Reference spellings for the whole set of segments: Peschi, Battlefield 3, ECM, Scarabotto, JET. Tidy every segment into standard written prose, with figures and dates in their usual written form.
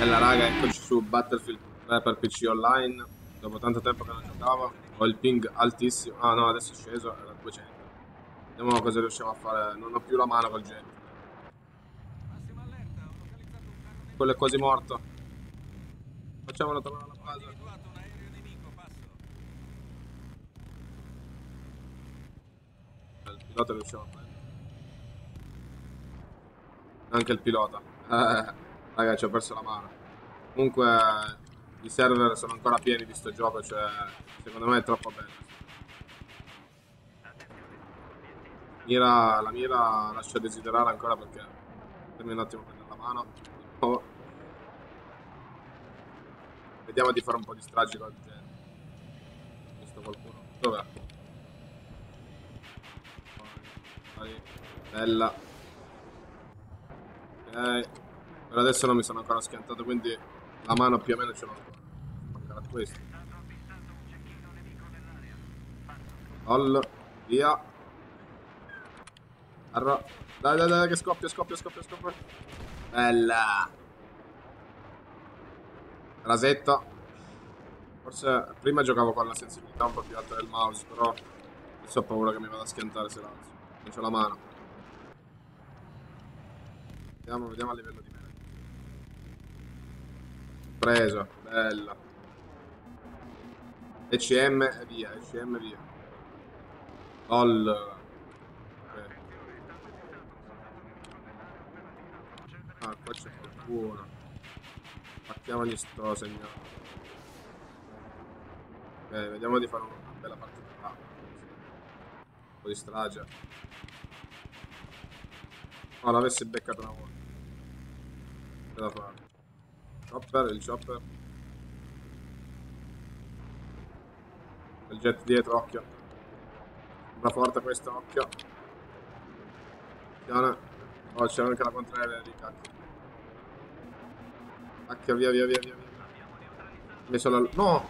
Bella raga, eccoci su Battlefield 3 per PC online. Dopo tanto tempo che non giocavo, ho il ping altissimo. Ah no, adesso è sceso, era 200. Vediamo cosa riusciamo a fare. Non ho più la mano col jet. Quello è quasi morto. Facciamolo tornare alla base. Il pilota riusciamo a prendere. Anche il pilota. Raga, ci ho perso la mano. Comunque i server sono ancora pieni di sto gioco, cioè secondo me è troppo bello. La mira lascia desiderare ancora perché... Fermi un attimo a prendere la mano. Oh. Vediamo di fare un po' di stragi con il genere. Ho visto qualcuno. Dov'è? Bella. Ok. Per adesso non mi sono ancora schiantato, quindi la mano più o meno ce l'ho ancora. Mancherà questo. All. Via. Arra. Dai, dai, dai, che scoppia, scoppia, scoppia, scoppia. Bella. Rasetta. Forse prima giocavo con la sensibilità un po' più alta del mouse, però adesso ho paura che mi vada a schiantare se l'alzo. Non c'ho la mano. Vediamo, vediamo a livello di me. Preso, bella. ECM e via, ECM e via. All. Okay. Ah, qua c'è qualcuno. Partiamogli sto segnale. Ok, vediamo di fare una bella partita. Un po' di strage. Oh, l'avessi beccato una volta. Ce la fare. Chopper, il chopper. Il jet dietro, occhio. Sembra forte questo, occhio. Attenzione. Oh, c'è anche la contraria di cacchio. Cacchio, via, via, via, via. Messo la... No!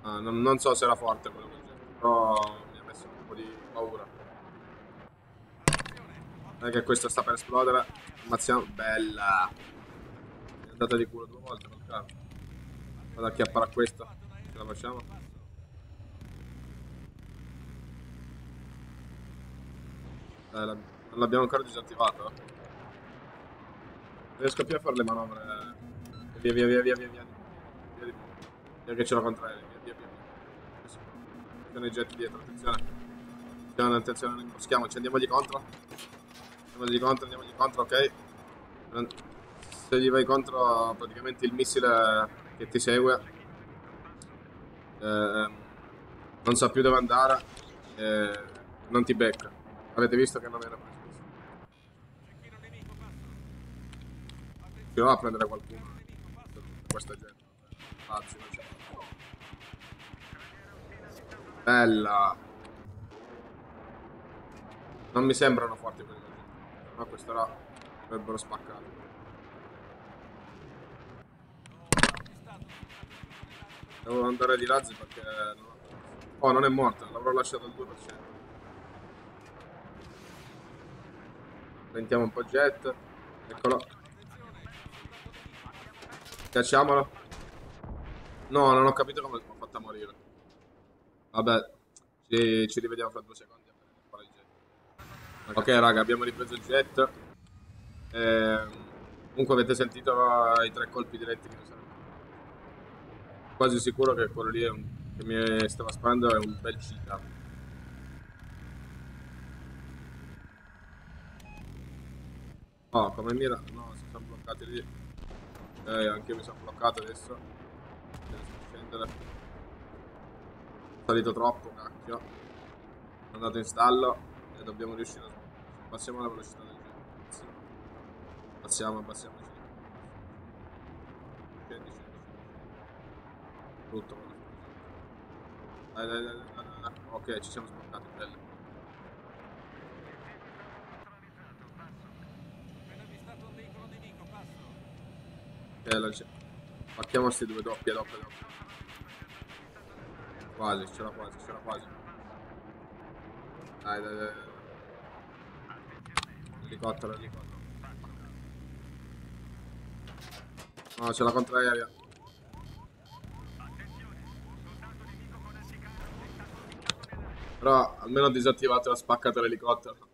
Ah, non so se era forte quello del jet, però mi ha messo un po' di paura. Non è che questo sta per esplodere. Ammazziamo, bella! Mi è andata di culo due volte col carro. Vado a acchiappare a questa. Ce la facciamo? Dai, non l'abbiamo ancora disattivato. Non riesco più a fare le manovre. Via, via, via, via, via, via. Via che ce la contraria, via, via, via. Attenzione ai jet dietro, attenzione. Attenzione, attenzione, non imboschiamoci, andiamo di contro. Andiamo di contro, ok. Se gli vai contro, praticamente il missile che ti segue non sa più dove andare, non ti becca. Avete visto che non era preso. Ci va a prendere qualcuno. Questa gente. Pazzi, non c'è. Bella. Non mi sembrano forti quelli. Ma questo là dovrebbero spaccare. Devo andare di razzi perché... Oh, non è morta, l'avrò lasciato al 2%. Sentiamo un po' jet. Eccolo. Cacciamolo. No, non ho capito come l'ho fatta morire. Vabbè, ci rivediamo fra 2 secondi. Ok raga, abbiamo ripreso il jet. Comunque avete sentito i 3 colpi diretti che mi sono. Quasi sicuro che quello lì è che mi stava sparando è un bel cheetah. Oh, come mira? No, si sono bloccati lì. Ok, anche io mi sono bloccato adesso. Devo scendere. Ho salito troppo, cacchio. Sono andato in stallo. E dobbiamo riuscire a abbassiamo la velocità del giro. Passiamo, abbassiamo. Scendi, scendi. Brutto. Dai, dai, dai, dai, dai. Ok, ci siamo sporcati, bello. Ok, facciamo questi 2 doppie dopo. Quasi, c'era quasi, c'era quasi. Dai, dai, dai. Elicottero, elicottero. No, c'è la contraerea. Però almeno disattivate la spaccata dell'elicottero.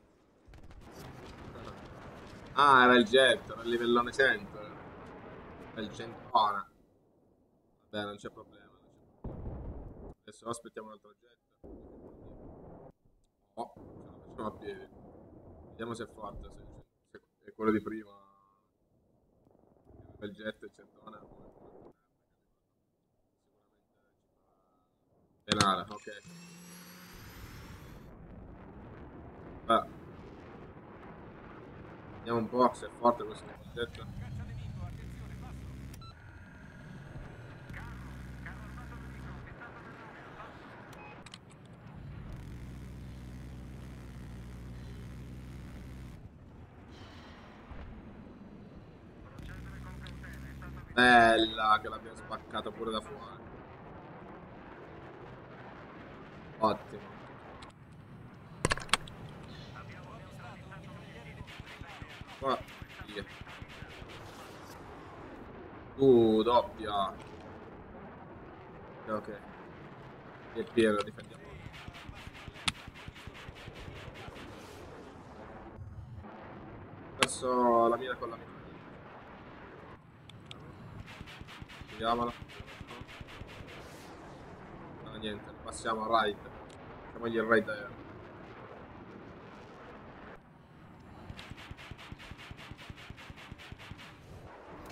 Ah, era il jet, era il livellone 100. Era il centone. Vabbè, non c'è problema. Adesso aspettiamo un altro jet. Oh, ce la facciamo a piedi. Vediamo se è forte, se è quello di prima. Il jet, il centone. Penale, ok. Vediamo un po' se è forte questo progetto. Bella che l'abbiamo spaccato pure da fuori. Ottimo. Qua, via. Doppia. Ok. E Piero, difendiamo. Adesso la mira con la mia. Vediamola. No, niente, passiamo al raid. Facciamogli il raid aereo.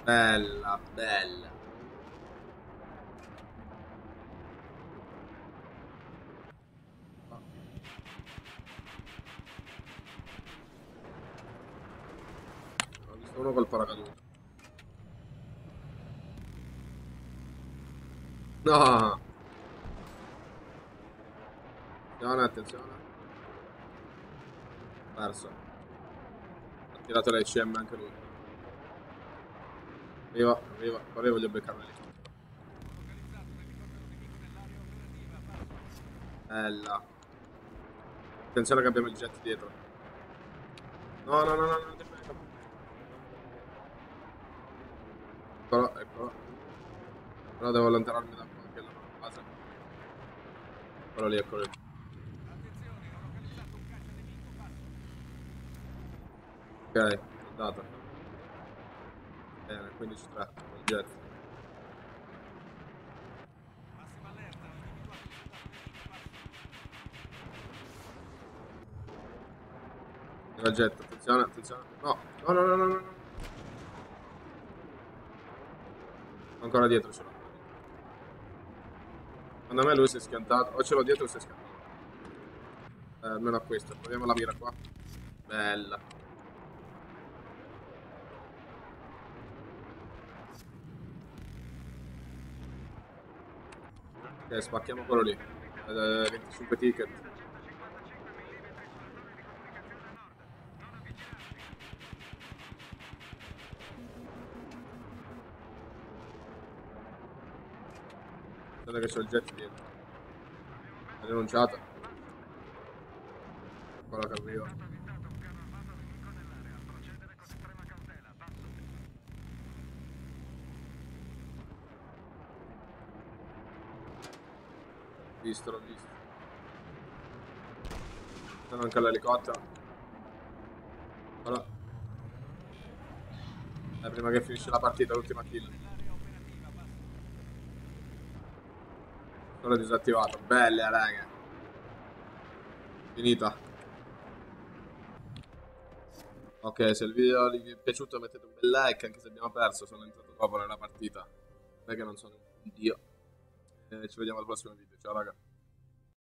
Bella, bella. Ho visto uno col paracadute. No. Attenzione, attenzione. Perso. Ha tirato l'ICM anche lui. Arriva, arriva, però io voglio beccarlo lì. Bella. Attenzione che abbiamo il jet dietro. No, no, no, no, non ti prego. Eccolo, eccolo. Però devo allontanarmi da qua, che è la base. Eccolo lì, eccolo lì. Ok, andata. Bene, 15-3, jet. Era jet, attenzione, attenzione. No, no, no, no, no, no. Ancora dietro ce l'ho. Secondo me lui si è schiantato. O ce l'ho dietro o si è schiantato. Almeno a questo. Proviamo la mira qua. Bella. Ok, spacchiamo quello lì. 25 ticket. Guarda che c'è il jet dietro. Ha rinunciato. Ancora che arriva. L'ho visto, l'ho visto. Sono anche all'elicottero. Allora. È prima che finisce la partita, l'ultima kill. Solo disattivato. Bella, raga. Finita. Ok, se il video vi è piaciuto mettete un bel like, anche se abbiamo perso, sono entrato dopo nella partita. Perché non sono un dio. Ci vediamo al prossimo video, ciao raga.